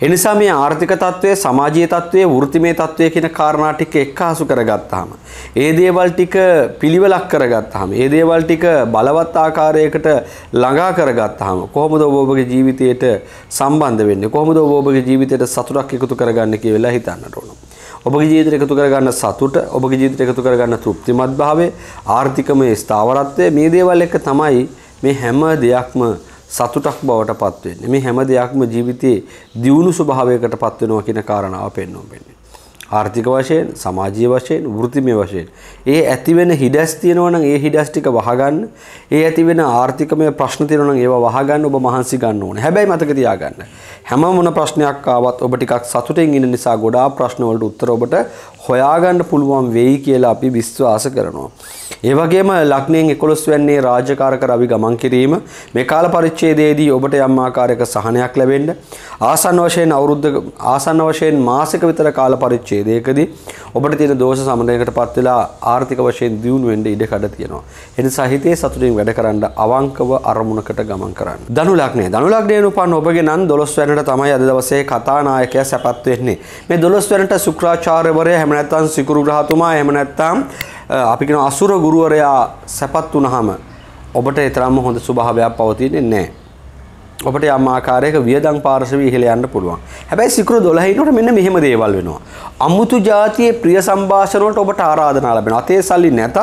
එනිසා මේ ආර්ථික තත්ත්වය, සමාජීය තත්ත්වය, වෘත්තිමය තත්ත්වය කියන කාරණා ටික එකහසු කරගත්තාම, ඒ දේවල් ටික පිළිවෙලක් කරගත්තාම, ඒ දේවල් ටික බලවත් ආකාරයකට ළඟා කරගත්තාම කොහොමද ඔබ ඔබගේ ජීවිතයට සම්බන්ධ වෙන්නේ, කොහොමද ඔබ ඔබගේ ජීවිතයට සතුටක් එකතු කරගන්නේ කියලා හිතන්නට ඕන. ඔබගේ ජීවිතයට එකතු කරගන්න සතුට, ඔබගේ ජීවිතයට එකතු කරගන්න තෘප්තිමත් භාවය, ආර්ථිකමය ස්ථාවරත්වය මේ දේවල් එක තමයි මේ හැම දෙයක්ම සතුටක් බවට පත් වෙන්නේ. මේ හැම දෙයක්ම ජීවිතයේ දියුණු ස්වභාවයකට පත් වෙනවා කියන කාරණාව පෙන්වන්න වෙන්නේ. ආර්ථික වශයෙන්, සමාජීය වශයෙන්, වෘත්තිමය වශයෙන් ඒ ඇතිවෙන හිඩැස් තියෙනවා නම් ඒ හිඩැස් ටික වහගන්න, ඒ ඇතිවෙන ආර්ථිකමය ප්‍රශ්න තියෙනවා නම් ඒවා වහගන්න ඔබ මහන්සි ගන්න ඕනේ. හැබැයි මතක තියාගන්න, හැම මොන ප්‍රශ්නයක් ආවත් ඔබ ටිකක් සතුටින් ඉන්න නිසා ගොඩාක් ප්‍රශ්න වලට උත්තර ඔබට හොයාගන්න පුළුවන් වෙයි කියලා අපි විශ්වාස කරනවා. ඒ වගේම ලග්නයෙන් එකොළොස් වෙන්නේ රාජකාරක රවි ගමන් කිරීම. මේ කාල පරිච්ඡේදයේදී ඔබට යම් ආකාරයක සහනයක් ලැබෙන්න, ආසන්න වශයෙන් අවුරුද්ද ආසන්න වශයෙන් මාසික විතර කාල පරිච්ඡේදයකදී ඔබට තියෙන දෝෂ සමනයකටපත් වෙලා ආර්ථික වශයෙන් දියුණු වෙන්න ඉඩ කඩ තියෙනවා. එනිසා හිතේ සතුටින් වැඩ කරන්න, අවංකව අරමුණකට ගමන් කරන්න. ධනු ලග්නය. ධනු ලග්නයෙන් උපන් ඔබගේ නම් දොළොස් වෙනිදා තමයි අද දවසේ කතානායකයා සැපත් වෙන්නේ. මේ දොළොස් වෙනිදා ශුක්‍රාචාර්යවරයා, එහෙම නැත්නම් සිකුරු ග්‍රහතුමා, එහෙම නැත්නම් අපි කියන අසුර ගුරුවරයා සැපත් වුණාම ඔබට ඊතරම්ම හොඳ ස්වභාවයක් පවතින්නේ නැහැ. ඔබට යම් ආකාරයක වියදම් පාර්ශවය ඉහළ යන්න පුළුවන්. හැබැයි සිකුරු දොළහේ ඉන්නකොට මෙන්න මෙහෙම දේවල් වෙනවා. අමුතු જાතියේ ප්‍රිය සම්භාෂණ වලට ඔබට ආරාධනා ලැබෙනවා. අතේ සල්ලි නැතත්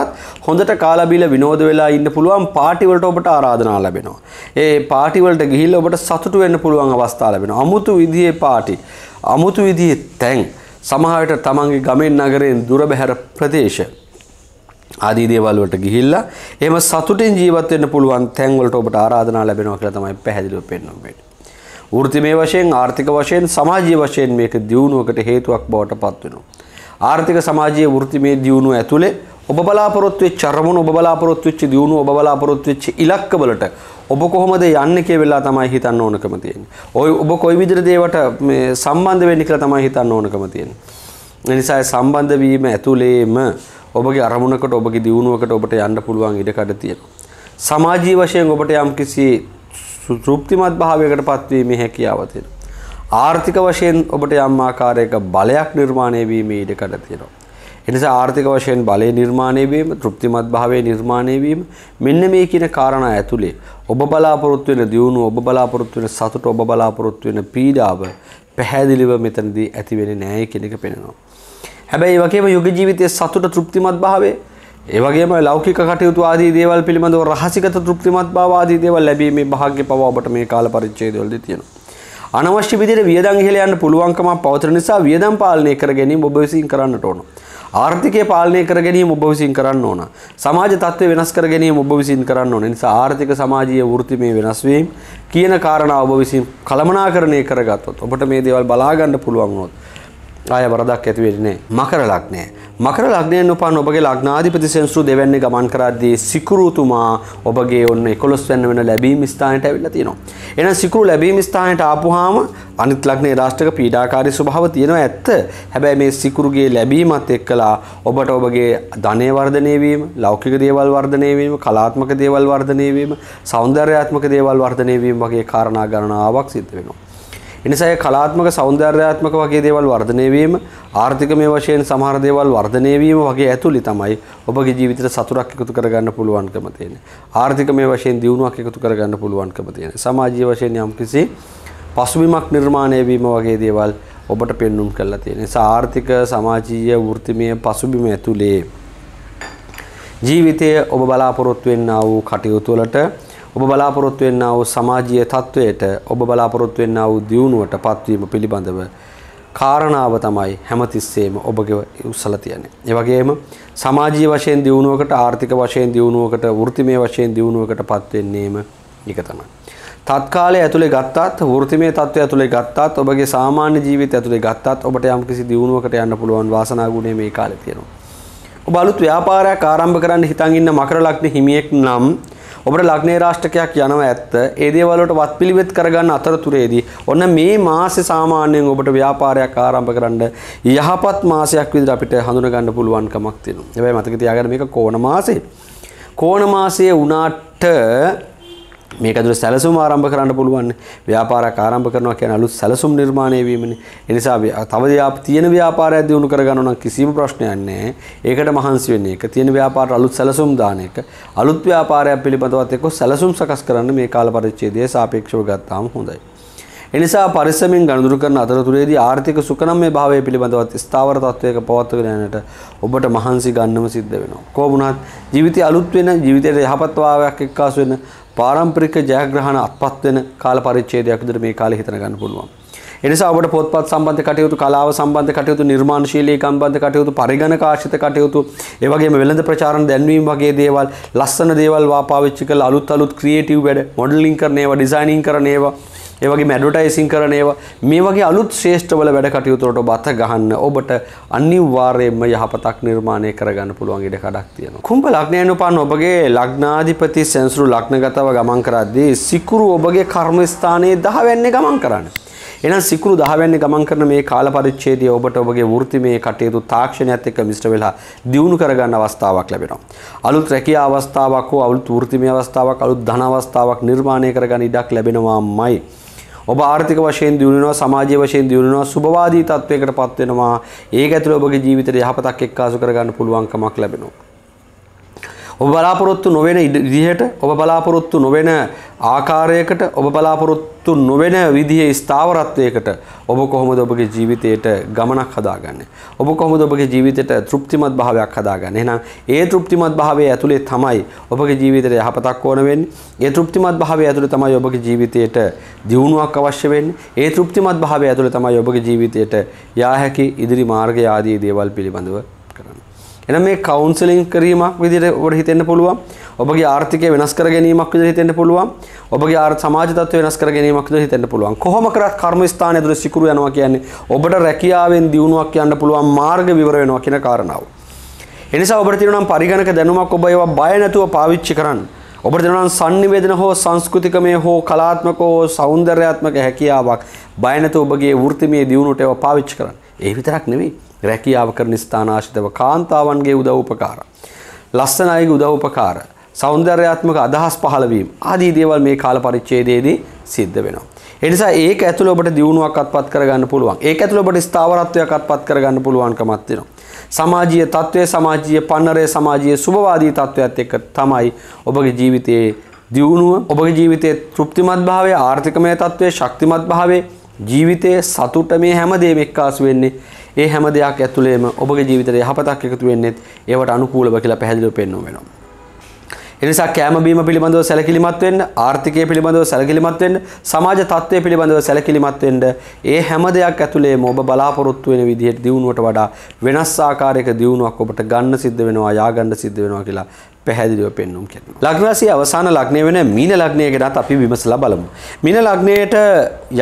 හොඳට කාලා බීලා විනෝද වෙලා ඉන්න පුළුවන් පාටි වලට ඔබට ආරාධනා ලැබෙනවා. ඒ පාටි වලට ගිහිල්ලා ඔබට සතුටු වෙන්න පුළුවන් අවස්ථා ලැබෙනවා. අමුතු විදිහේ පාටි, අමුතු විදිහේ තැන්, සමහර විට තමන්ගේ ගමෙන් නගරෙන් දුර බැහැර ප්‍රදේශ ආදී දේවල් වලට ගිහිල්ලා එහෙම සතුටින් ජීවත් වෙන්න පුළුවන් තැන් වලට ඔබට ආරාධනා ලැබෙනවා කියලා තමයි පැහැදිලිව පෙන්වන්නේ. වෘත්තිමය වශයෙන්, ආර්ථික වශයෙන්, සමාජීය වශයෙන් මේක දියුණුවකට හේතුවක් බවට පත් වෙනවා. ආර්ථික, සමාජීය, වෘත්තිමය දියුණුව ඇතුලේ ඔබ බලාපොරොත්තු වෙච්ච අරමුණු, ඔබ බලාපොරොත්තු වෙච්ච දියුණුව, ඔබ බලාපොරොත්තු වෙච්ච ඉලක්ක වලට ඔබ කොහොමද යන්නේ කියලා තමයි හිතන්න ඕනකම තියෙන්නේ. ඔය ඔබ කොයි විදිහට ඒවට මේ සම්බන්ධ වෙන්නේ කියලා තමයි හිතන්න ඕනකම තියෙන්නේ. ඒ නිසා සම්බන්ධ වීම ඇතුලේම ඔබගේ අරමුණකට, ඔබගේ දියුණුවකට ඔබට යන්න පුළුවන් ඉඩකඩ තියෙනවා. සමාජීය වශයෙන් ඔබට යම්කිසි තෘප්තිමත් භාවයකට පත්වීමේ හැකියාව තියෙනවා. ආර්ථික වශයෙන් ඔබට යම් ආකාරයක බලයක් නිර්මාණය වීමේ ඉඩකඩ තියෙනවා. ඒ නිසා ආර්ථික වශයෙන් බලය නිර්මාණය වීම, තෘප්තිමත් භාවය නිර්මාණය වීම මෙන්න මේ කියන කාරණා ඇතුලේ ඔබ බලාපොරොත්තු වෙන දියුණුව, ඔබ බලාපොරොත්තු වෙන සතුට, ඔබ බලාපොරොත්තු වෙන පීඩාව පැහැදිලිව මෙතනදී ඇති වෙන්නේ නැහැ කියන එක පෙන්වනවා. හැබැයි ඒ වගේම යෝග ජීවිතයේ සතුට, තෘප්තිමත් භාවය, ඒ වගේම ලෞකික කටයුතු ආදී දේවල් පිළිබඳව රහසිගත තෘප්තිමත් භාව ආදී දේවල් ලැබීමේ භාග්‍ය පව ඔබට මේ කාල පරිච්ඡේදවලදී තියෙනවා. අනවශ්‍ය විදිහට වියදම් ඉහළ යන්න පුළුවන්කමක් පවතින නිසා වියදම් පාලනය කර ගැනීම ඔබ විසින් කරන්නට ඕන. ආර්ථිකය පාලනය කර ගැනීම ඔබ විසින් කරන්න ඕන. සමාජ තත්ත්වය වෙනස් කර ගැනීම ඔබ විසින් කරන්න ඕන. ඒ නිසා ආර්ථික, සමාජීය, වෘත්තිමය වෙනස් වීම කියන කාරණා ඔබ විසින් කළමනාකරණය කරගත්තොත් ඔබට මේ දේවල් බලා ගන්න පුළුවන් වුණොත් ආය වරදක් ඇති වෙන්නේ නැහැ. මකර ලග්නය. මකර ලග්නයෙන් උපන් ඔබගේ ලග්නාධිපති සෙන්සුරු දෙවැන්නේ ගමන් කරද්දී සිකුරුතුමා ඔබගේ ඔන්න එකොළොස් වෙනි වෙන ලැබීම් ස්ථානයට ඇවිල්ලා තියෙනවා. එහෙනම් සිකුරු ලැබීම් ස්ථානයට ආපුවාම අනිත් ලග්නයේ රාශියක පීඩාකාරී ස්වභාව තියෙනවා ඇත්ත. හැබැයි මේ සිකුරුගේ ලැබීමත් එක්කලා ඔබට ඔබගේ ධනය වර්ධනය වීම, ලෞකික දේවල් වර්ධනය වීම, කලාත්මක දේවල් වර්ධනය වීම, సౌందర్యාත්මක දේවල් වර්ධනය වීම වගේ කාරණා ගණනාවක් සිද්ධ වෙනවා. එනිසා ඒ කලාත්මක, సౌందర్యාත්මක වගේ දේවල් වර්ධනය වීම, ආර්ථිකමය වශයෙන් සමහර දේවල් වර්ධනය වීම වගේ ඇතුළේ තමයි ඔබගේ ජීවිතයට සතුටක් එකතු කරගන්න පුළුවන්කම තියෙන්නේ. ආර්ථිකමය වශයෙන් දියුණුවක් එකතු කරගන්න පුළුවන්කම තියෙන්නේ. සමාජීය වශයෙන් යම්කිසි පසුබිමක් නිර්මාණය වීම වගේ දේවල් ඔබට පෙන්වුම් කරලා තියෙනවා. ඒ නිසා ආර්ථික, සමාජීය, වෘත්තිමය පසුබිම ඇතුලේ ජීවිතයේ ඔබ බලාපොරොත්තු වෙනා වූ කටයුතු වලට, ඔබ බලාපොරොත්තු වෙනා වූ සමාජීය තත්වයට, ඔබ බලාපොරොත්තු වෙනා වූ දියුණුවට පත්වීම පිළිබඳව කාරණාව තමයි හැමතිස්සෙම ඔබගේ උත්සාහය තියන්නේ. ඒ වගේම සමාජීය වශයෙන් දියුණුවකට, ආර්ථික වශයෙන් දියුණුවකට, වෘත්තිමය වශයෙන් දියුණුවකටපත් වෙන්නේම එක තමයි. තත්කාලය ඇතුලේ ගත්තත්, වෘත්තිමය තත්ත්වය ඇතුලේ ගත්තත්, ඔබගේ සාමාන්‍ය ජීවිතය ඇතුලේ ගත්තත් ඔබට යම්කිසි දියුණුවකට යන්න පුළුවන් වාසනා ගුණය මේ කාලේ තියෙනවා. ඔබ අලුත් ව්‍යාපාරයක් ආරම්භ කරන්න හිතන් ඉන්න මකර ලග්න හිමියෙක් නම් ඔබට ලග්නේ රාශිකයක් යනවා ඇත්ත. ඒ දේවල් වලට වත්පිළිවෙත් කරගන්න අතරතුරේදී ඔන්න මේ මාසේ සාමාන්‍යයෙන් ඔබට ව්‍යාපාරයක් ආරම්භ කරන්න යහපත් මාසයක් විදිහට අපිට හඳුනා ගන්න පුළුවන්කමක් තියෙනවා. හැබැයි මතක තියාගන්න මේක කෝණ මාසෙ. කෝණ මාසයේ උනාට මේක ඇතුළේ සැලසුම් ආරම්භ කරන්න පුළුවන්. ව්‍යාපාරයක් ආරම්භ කරනවා කියන්නේ අලුත් සැලසුම් නිර්මාණය වීමනේ. ඒ නිසා තවදී ආප තියෙන ව්‍යාපාරයක් දියුණු කරගන්න නම් කිසිම ප්‍රශ්නයක් නැහැ. ඒකට මහන්සි වෙන්නේ. ඒක තියෙන ව්‍යාපාරට අලුත් සැලසුම් දාන එක. අලුත් ව්‍යාපාරයක් පිළිබඳවත් එක්ක සැලසුම් සකස් කරන්න මේ කාල පරිච්ඡේදය සාපේක්ෂව ගත්තාම හොඳයි. ඒ නිසා පරිස්සමෙන් ගනුදෙනු කරන අතරතුරේදී ආර්ථික සුකනම්මේ භාවය පිළිබඳවත් ස්ථාවර තත්වයක පවත්වගෙන යන්නට ඔබට මහන්සි ගන්නම සිද්ධ වෙනවා. කොහොම වුණත් ජීවිතය අලුත් වෙන, ජීවිතයේ යහපත් භාවයක් එක්කාසු වෙන පාරම්පරික ජයග්‍රහණ අත්පත් වෙන කාල පරිච්ඡේදයක් විතර මේ කාලේ හිතන ගන්න පුළුවන්. ඒ නිසා ඔබට පොත්පත් සම්බන්ධ කටයුතු, කලාව සම්බන්ධ කටයුතු, නිර්මාණශීලී සම්බන්ධ කටයුතු, පරිගණක ආශ්‍රිත කටයුතු, ඒ වගේම වෙළඳ ප්‍රචාරණ දැන්වීම වගේ දේවල්, ලස්සන දේවල් වා පාවිච්චි කරලා අලුත් අලුත් ක්‍රියේටිව් වැඩ, මොඩලින් කරන ඒවා, ඩිසයිනින් කරන ඒවා, ඒ වගේම ඇඩ්වර්ටයිසින් කරන ඒවා, මේ වගේ අලුත් ශ්‍රේෂ්ඨවල වැඩ කටයුතු වලට ඔබ අත ගහන්න ඔබට අනිවාර්යයෙන්ම යහපතක් නිර්මාණය කරගන්න පුළුවන් ඉඩ කඩක් තියෙනවා. කුම්භ ලග්නයෙන් උපන් ඔබගේ ලග්නාධිපති සෙන්සුරු ලග්නගතව ගමන් කරද්දී සිකුරු ඔබගේ කර්ම ස්ථානයේ දහ වෙන්නේ ගමන් කරන්නේ. එහෙනම් සිකුරු දහ වෙනි ගමන් කරන මේ කාල පරිච්ඡේදය ඔබට ඔබගේ වෘත්තිමය කටයුතු තාක්ෂණයත් එක්ක මිශ්‍ර වෙලා දියුණු කරගන්න අවස්ථාවක් ලැබෙනවා. අලුත් රැකියා අවස්ථාවක් හෝ අලුත් වෘත්තිමය අවස්ථාවක්, අලුත් ධන අවස්ථාවක් නිර්මාණය කරගන්න ඉඩක් ලැබෙනවාමයි. ඔබ ආර්ථික වශයෙන් දියුණු වෙනවා, සමාජීය වශයෙන් දියුණු වෙනවා, සුබවාදී තත්වයකටපත් වෙනවා. ඒක ඇතුළේ ඔබගේ ජීවිතේ යහපතක් එක්කාසු කරගන්න පුළුවන්කමක් ලැබෙනවා. ඔබ බලාපොරොත්තු නොවන විදිහට, ඔබ බලාපොරොත්තු නොවන ආකාරයකට, ඔබ බලාපොරොත්තු නොවන විදිහේ ස්ථාවරත්වයකට ඔබ කොහොමද ඔබගේ ජීවිතයට ගමනක් හදාගන්නේ? ඔබ කොහොමද ඔබගේ ජීවිතයට තෘප්තිමත් භාවයක් හදාගන්නේ? එහෙනම් ඒ තෘප්තිමත් භාවයේ ඇතුලේ තමයි ඔබගේ ජීවිතයට යහපතක් ඕන වෙන්නේ. ඒ තෘප්තිමත් භාවය ඇතුලේ තමයි ඔබගේ ජීවිතයට දියුණුවක් අවශ්‍ය වෙන්නේ. ඒ තෘප්තිමත් භාවය ඇතුලේ තමයි ඔබගේ ජීවිතයට යා හැකි ඉදිරි මාර්ගය ආදී දේවල් පිළිබඳව කරන්නේ. එහෙනම් මේ කවුන්සලින් කිරීමක් විදිහට ඔබට හිතෙන්න පුළුවන්. ඔබගේ ආර්ථිකය වෙනස් කර ගැනීමක් විදිහට හිතෙන්න පුළුවන්. ඔබගේ ආර්ථ සමාජ තත්ත්වය වෙනස් කර ගැනීමක් විදිහට හිතෙන්න පුළුවන්. කොහොම කරත් කර්ම ස්ථානය ඇතුළේ සිකුරු යනවා කියන්නේ ඔබට රැකියාවෙන් දියුණුවක් යන්න පුළුවන් මාර්ග විවර වෙනවා කියන කාරණාව. ඒ නිසා ඔබට තියෙනවා නම් පරිගණක දැනුමක් ඔබ ඒවා බය නැතුව පාවිච්චි කරන්න. ඔබට තියෙනවා නම් sannivedana හෝ සංස්කෘතිකමය හෝ කලාත්මක හෝ సౌందర్యාත්මක හැකියාවක් බය නැතුව ඔබගේ වෘත්තිමය දියුණුවට ඒවා පාවිච්චි කරන්න. ඒ විතරක් නෙමෙයි රැකියාව කරන ස්ථානාශ්‍රිතව කාන්තාවන්ගේ උදව් උපකාර, ලස්සන අයගේ උදව් උපකාර, సౌందర్యාත්මක අදහස් පහළ වීම ආදී දේවල් මේ කාල පරිච්ඡේදයේදී සිද්ධ වෙනවා. ඒ නිසා ඒක ඇතුළේ ඔබට දියුණුවක් අත්පත් කරගන්න පුළුවන්. ඒක ඇතුළේ ඔබට ස්ථාවරත්වයක් අත්පත් කරගන්න පුළුවන්කමක් තියෙනවා. සමාජීය තත්ත්වය, සමාජීය පන්නරය, සමාජීය සුබවාදී තත්ත්වයත් එක්ක තමයි ඔබගේ ජීවිතයේ දියුණුව, ඔබගේ ජීවිතයේ තෘප්තිමත් භාවය, ආර්ථිකමය තත්ත්වය, ශක්තිමත් භාවය, ජීවිතයේ සතුට මේ හැමදේම එක්කාසු වෙන්නේ. ඒ හැම දෙයක් ඇතුළේම ඔබගේ ජීවිතේ යහපතක් එකතු වෙන්නේත් ඒවට අනුකූලව කියලා පැහැදිලිව පෙන්වන්න වෙනවා. ඒ නිසා කැම බීම පිළිබඳව සැලකිලිමත් වෙන්න, ආර්ථිකය පිළිබඳව සැලකිලිමත් වෙන්න, සමාජ තත්ත්වය පිළිබඳව සැලකිලිමත් වෙන්න, ඒ හැම දෙයක් ඇතුළේම ඔබ බලාපොරොත්තු වෙන විදිහට දියුණුවට වඩා වෙනස් ආකාරයක දියුණුවක් ඔබට ගන්න සිද්ධ වෙනවා, යා ගන්න සිද්ධ වෙනවා කියලා පැහැදිලිව පෙන්වන්න කියනවා. ලග්න රාශියේ අවසාන ලග්නය වෙන මීන ලග්නය ගැනත් අපි විමසලා බලමු. මීන ලග්නයට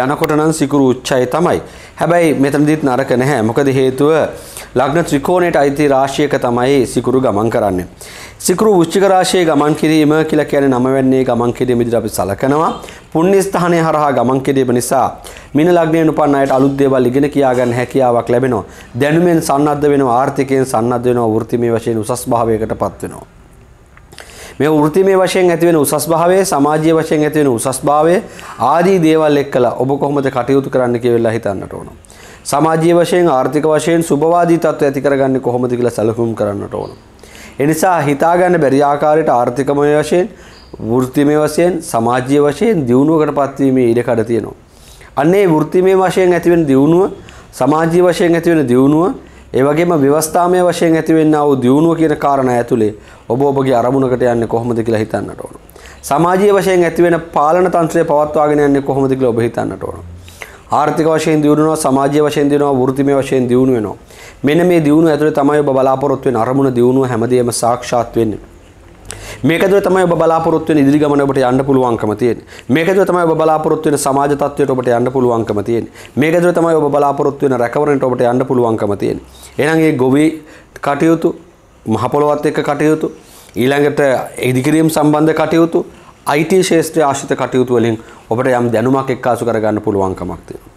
යනකොට නම් සිකුරු උච්චය තමයි. හැබැයි මෙතනදිත් නරක නැහැ. මොකද හේතුව ලග්න ත්‍රිකෝණයට අයිති රාශියක තමයි සිකුරු ගමන් කරන්නේ. සිකුරු වෘශ්චික රාශියේ ගමන් කිරීම කියලා කියන්නේ නම වෙන්නේ ගමන් කිරීම විදිහට අපි සලකනවා. පුණ්‍ය ස්ථානයේ හරහා ගමන් කිරීම නිසා මීන ලග්නයෙන් උපන් අයට අලුත් දේවල් ඉගෙන කියා ගන්න හැකියාවක් ලැබෙනවා. දැනුමෙන් සන්නද්ධ වෙනවා, ආර්ථිකයෙන් සන්නද්ධ වෙනවා, වෘත්තිමය වශයෙන් උසස් භාවයකටපත් වෙනවා. මේ වෘත්තිමය වශයෙන් ඇති වෙන උසස් භාවය, සමාජීය වශයෙන් ඇති වෙන උසස් භාවය ආදී දේවල් එක්කලා ඔබ කොහොමද කටයුතු කරන්න කියලා හිතන්නට ඕන. සමාජීය වශයෙන්, ආර්ථික වශයෙන් සුබවාදී තත්ත්වය ඇති කරගන්නේ කොහොමද කියලා සැලකුම් කරන්නට ඕන. ඒ නිසා හිතා ගන්න බැරි ආකාරයට ආර්ථිකමය වශයෙන්, වෘත්තිමය වශයෙන්, සමාජීය වශයෙන් දියුණුවකටපත් වීමේ ඉඩකඩ තියෙනවා. අන්නේ වෘත්තිමය වශයෙන් ඇති වෙන දියුණුව, සමාජීය වශයෙන් ඇති වෙන දියුණුව, ඒ වගේම ව්‍යවස්ථාමය වශයෙන් ඇති වෙනා වූ දියුණුව කියන කාරණා ඇතුලේ ඔබ ඔබගේ අරමුණකට යන්නේ කොහොමද කියලා හිතන්නට ඕන. සමාජීය වශයෙන් ඇති වෙන පාලන තන්ත්‍රය පවත්වාගෙන යන්නේ කොහොමද කියලා ඔබ හිතන්නට ඕන. ආර්ථික වශයෙන් දියුණුවනවා, සමාජීය වශයෙන් දියුණුවනවා, වෘත්තිමය වශයෙන් දියුණුව වෙනවා. මෙන්න මේ දියුණුව ඇතුලේ තමයි ඔබ බලාපොරොත්තු වෙන අරමුණ දියුණුව හැමදේම සාක්ෂාත් වෙන්නේ. මේකද තමයි ඔබ බලාපොරොත්තු වෙන ඉදිරි ගමන ඔබට යන්න පුළුවන්කම තියෙන්නේ. මේකද තමයි ඔබ බලාපොරොත්තු වෙන සමාජ තත්ත්වයට ඔබට යන්න පුළුවන්කම තියෙන්නේ. මේකද තමයි ඔබ බලාපොරොත්තු වෙන රැකවරණයට ඔබට යන්න පුළුවන්කම තියෙන්නේ. එහෙනම් මේ ගොවි කටයුතු, මහ පොළොවත් එක්ක කටයුතු, ඊළඟට ඉදිකිරීම සම්බන්ධ කටයුතු, I T ශාස්ත්‍රයේ ආශ්‍රිත කටයුතු වලින් ඔබට යම් දැනුමක් එක්කාසු කරගන්න පුළුවන්කමක් තියෙනවා.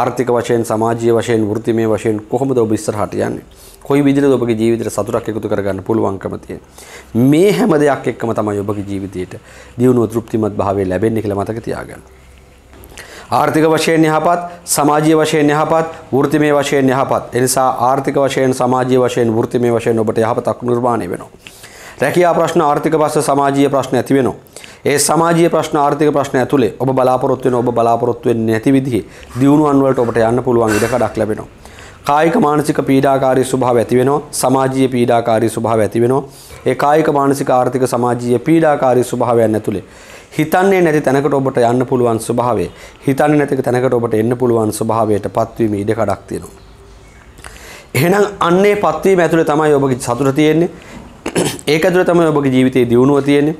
ආර්ථික වශයෙන්, සමාජීය වශයෙන්, වෘත්තිමය වශයෙන් කොහොමද ඔබ ඉස්සරහට යන්නේ? කොයි විදිහටද ඔබගේ ජීවිතේට සතුටක් එකතු කරගන්න පුළුවන්කම තියෙන්නේ? මේ හැම දෙයක් එක්කම තමයි ඔබගේ ජීවිතයට දියුණුව, තෘප්තිමත් භාවය ලැබෙන්නේ කියලා මතක තියාගන්න. ආර්ථික වශයෙන් යහපත්, සමාජීය වශයෙන් යහපත්, වෘත්තිමය වශයෙන් යහපත්. ඒ නිසා ආර්ථික වශයෙන්, සමාජීය වශයෙන්, වෘත්තිමය වශයෙන් ඔබට යහපතක් නිර්මාණය වෙනවා. රැකියා ප්‍රශ්න, ආර්ථික ප්‍රශ්න, සමාජීය ප්‍රශ්න ඇති වෙනවා. ඒ සමාජීය ප්‍රශ්න, ආර්ථික ප්‍රශ්න ඇතුලේ ඔබ බලාපොරොත්තු වෙන ඔබ බලාපොරොත්තු වෙන්නේ නැති විදිහේ දියුණුවන් වලට ඔබට යන්න පුළුවන් ඉඩකඩක් ලැබෙනවා. කායික මානසික පීඩාකාරී ස්වභාවය ඇති වෙනවා. සමාජීය පීඩාකාරී ස්වභාවය ඇති වෙනවා. ඒ කායික මානසික ආර්ථික සමාජීය පීඩාකාරී ස්වභාවයන් ඇතුලේ හිතන්නේ නැති තැනකට ඔබට යන්න පුළුවන් ස්වභාවය, හිතන්නේ නැති තැනකට ඔබට එන්න පුළුවන් ස්වභාවයට පත්වීම ඉඩකඩක් තියෙනවා. එහෙනම් අන්නේ පත්වීම ඇතුලේ තමයි ඔබගේ සතුට තියෙන්නේ. ඒක ඇතුලේ තමයි ඔබගේ ජීවිතයේ දියුණුව තියෙන්නේ.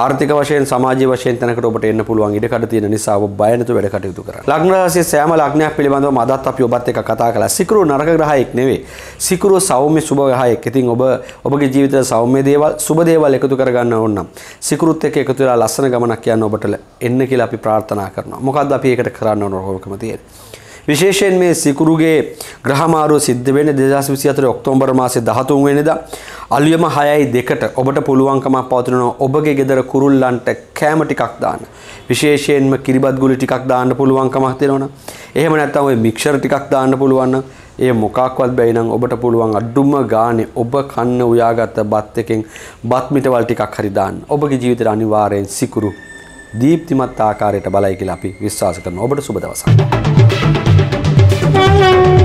ආර්ථික වශයෙන්, සමාජීය වශයෙන් තැනකට ඔබට එන්න පුළුවන් ඉඩකඩ තියෙන නිසා ඔබ බය නැතුව වැඩ කටයුතු කරන්න. ලග්න රාශියේ සෑම ලග්නයක් පිළිබඳව අදත් අපි ඔබත් එක්ක කතා කළා. සිකුරු නරක ග්‍රහයෙක් නෙවෙයි. සිකුරු සෞම්‍ය සුබ ග්‍රහයෙක්. ඉතින් ඔබ ඔබගේ ජීවිතේ සෞම්‍ය දේවල්, සුබ දේවල් එකතු කරගන්න ඕන නම් සිකුරුත් එක්ක එකතු වෙලා ලස්සන ගමනක් යන්න ඔබට එන්න කියලා අපි ප්‍රාර්ථනා කරනවා. මොකද්ද අපි ඒකට කරන්න ඕන රෝගකම තියෙන්නේ? විශේෂයෙන් මේ සිකුරුගේ ග්‍රහමාරුව සිද්ධ වෙන්නේ දෙදහස් විසිහතර ඔක්තෝබර් මාසේ දහතුන් වෙනිදා අලුයම හයයි දෙකට. ඔබට පුළුවන්කමක් පවතිනවා ඔබගේ ගෙදර කුරුල්ලන්ට කෑම ටිකක් දාන්න. විශේෂයෙන්ම කිරිබත් ගුලි ටිකක් දාන්න පුළුවන්කමක් තියෙනවනේ. එහෙම නැත්නම් ඔය මික්ෂර් ටිකක් දාන්න පුළුවන් නම් ඒ මොකක්වත් බැරි නම් ඔබට පුළුවන් අඩුම ගානේ ඔබ කන්න උයාගත්ත බත් එකෙන් බත් මිටවල් ටිකක් හරි දාන්න. ඔබගේ ජීවිතේ අනිවාර්යෙන් සිකුරු දීප්තිමත් ආකාරයට බලයි කියලා අපි විශ්වාස කරනවා. ඔබට සුබ දවසක්. Thank you.